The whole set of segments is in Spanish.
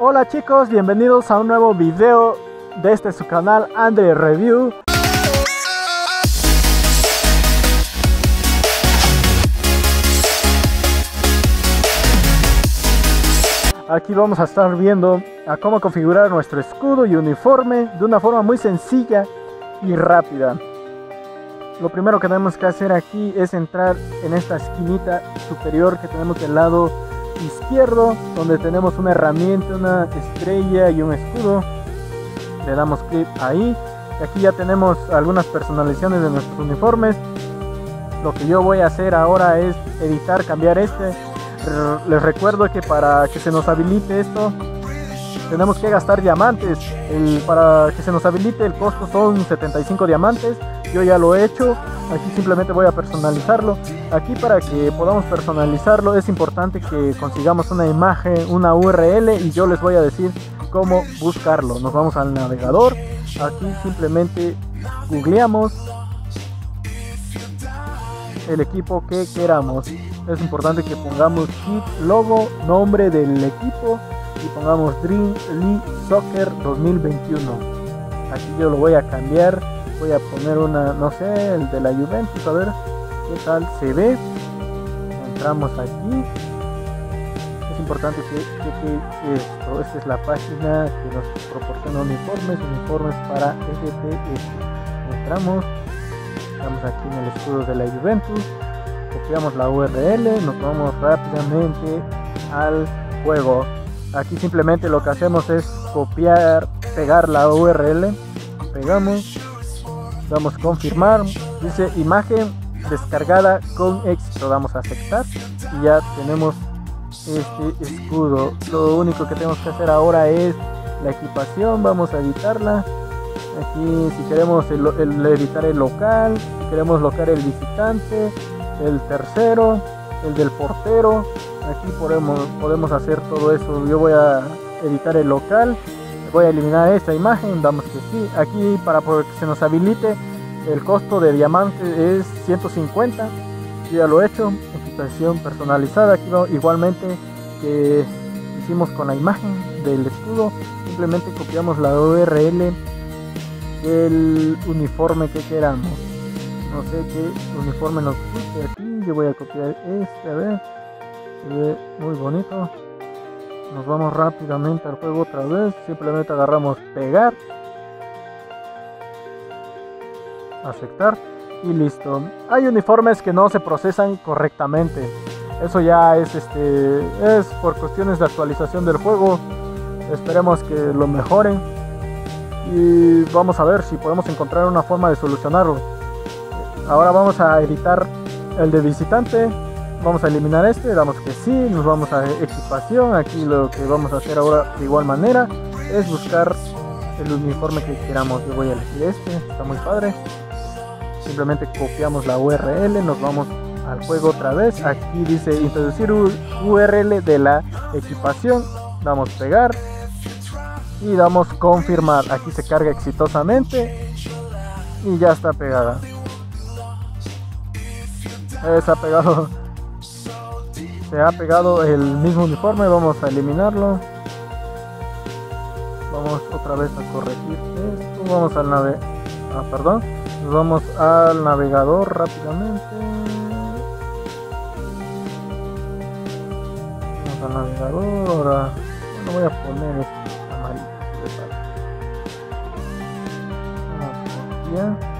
Hola chicos, bienvenidos a un nuevo video de este su canal Andro Review. Aquí vamos a estar viendo a cómo configurar nuestro escudo y uniforme de una forma muy sencilla y rápida. Lo primero que tenemos que hacer aquí es entrar en esta esquinita superior que tenemos del lado izquierdo, donde tenemos una herramienta, una estrella y un escudo. Le damos clic ahí. Aquí ya tenemos algunas personalizaciones de nuestros uniformes. Lo que yo voy a hacer ahora es editar, cambiar este. Les recuerdo que para que se nos habilite esto tenemos que gastar diamantes. Para que se nos habilite el costo son 75 diamantes. Yo ya lo he hecho. Aquí simplemente voy a personalizarlo. Aquí para que podamos personalizarlo es importante que consigamos una imagen, una URL, y yo les voy a decir cómo buscarlo. Nos vamos al navegador. Aquí simplemente googleamos el equipo que queramos. Es importante que pongamos kit, logo, nombre del equipo y pongamos Dream League Soccer 2021. Aquí yo lo voy a cambiar. Voy a poner una, no sé, el de la Juventus, a ver qué tal se ve. Entramos aquí. Es importante que cheque esto. Esta es la página que nos proporciona uniformes para FTS. Entramos. Estamos aquí en el escudo de la Juventus. Copiamos la URL, nos vamos rápidamente al juego. Aquí simplemente lo que hacemos es copiar, pegar la URL, pegamos, damos confirmar, dice imagen descargada con éxito, damos a aceptar y ya tenemos este escudo. Lo único que tenemos que hacer ahora es la equipación. Vamos a editarla. Aquí si queremos editar el local, si queremos local el visitante, el tercero, el del portero. Aquí podemos hacer todo eso. Yo voy a editar el local, voy a eliminar esta imagen, damos que sí. Aquí para que se nos habilite el costo de diamante es 150. Yo ya lo he hecho. Equipación personalizada, aquí igualmente que hicimos con la imagen del escudo, simplemente copiamos la URL del uniforme que queramos. No sé qué uniforme nos puse aquí. Yo voy a copiar este, a ver. Se ve muy bonito. Nos vamos rápidamente al juego otra vez. Simplemente agarramos pegar, aceptar y listo. Hay uniformes que no se procesan correctamente. Eso ya es por cuestiones de actualización del juego. Esperemos que lo mejoren. Y vamos a ver si podemos encontrar una forma de solucionarlo. Ahora vamos a editar el de visitante, vamos a eliminar este, damos que sí, nos vamos a equipación. Aquí lo que vamos a hacer ahora de igual manera es buscar el uniforme que queramos. Yo voy a elegir este, está muy padre. Simplemente copiamos la URL, nos vamos al juego otra vez. Aquí dice introducir URL de la equipación, damos pegar y damos confirmar. Aquí se carga exitosamente y ya está pegada. Se ha pegado el mismo uniforme. Vamos a eliminarlo. Vamos otra vez a corregir esto. Vamos al nos vamos al navegador rápidamente. Vamos al navegador. Ahora no voy a poner este amarillo. Vamos a copiar.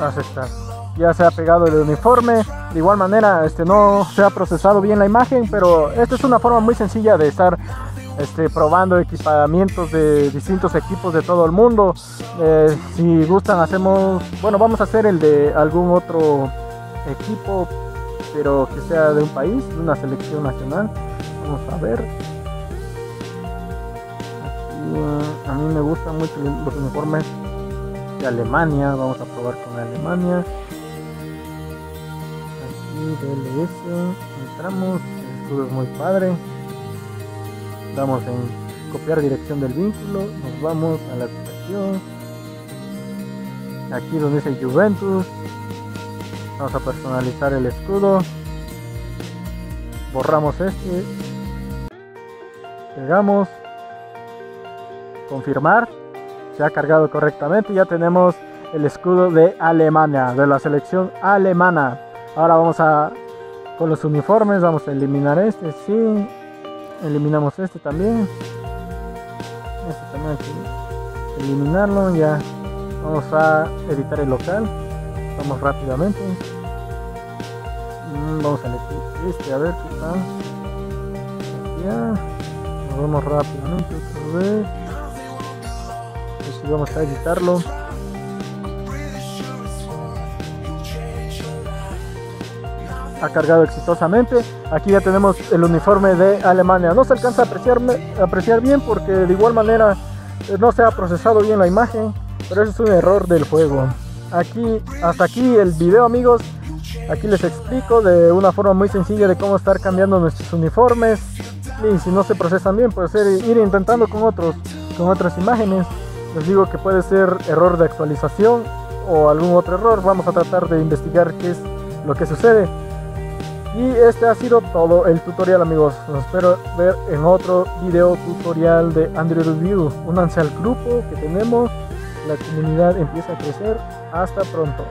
Aceptar. Ya se ha pegado el uniforme. De igual manera no se ha procesado bien la imagen, pero esta es una forma muy sencilla de estar probando equipamientos de distintos equipos de todo el mundo. Si gustan hacemos, bueno, vamos a hacer el de algún otro equipo, pero que sea de un país, de una selección nacional. Vamos a ver. Aquí, a mí me gustan mucho los uniformes de Alemania. Vamos a probar con Alemania. Aquí DLS, entramos, el escudo es muy padre. Damos en copiar dirección del vínculo, nos vamos a la aplicación. Aquí donde dice Juventus, vamos a personalizar el escudo. Borramos este, pegamos, confirmar, se ha cargado correctamente. Ya tenemos el escudo de Alemania, de la selección alemana. Ahora vamos a, con los uniformes, vamos a eliminar este, sí, eliminamos este también, hay que eliminarlo. Ya vamos a editar el local, vamos rápidamente, vamos a elegir este, a ver qué tal. Ya nos vamos rápidamente otra vez, vamos a editarlo. Ha cargado exitosamente. Aquí ya tenemos el uniforme de Alemania. No se alcanza a apreciar bien porque de igual manera no se ha procesado bien la imagen, pero eso es un error del juego. Aquí, hasta aquí el video, amigos. Aquí les explico de una forma muy sencilla de cómo estar cambiando nuestros uniformes, y si no se procesan bien, pues ir intentando con otras imágenes. Les digo que puede ser error de actualización o algún otro error. Vamos a tratar de investigar qué es lo que sucede. Y este ha sido todo el tutorial, amigos. Los espero ver en otro video tutorial de Andro Review. Únanse al grupo que tenemos. La comunidad empieza a crecer. Hasta pronto.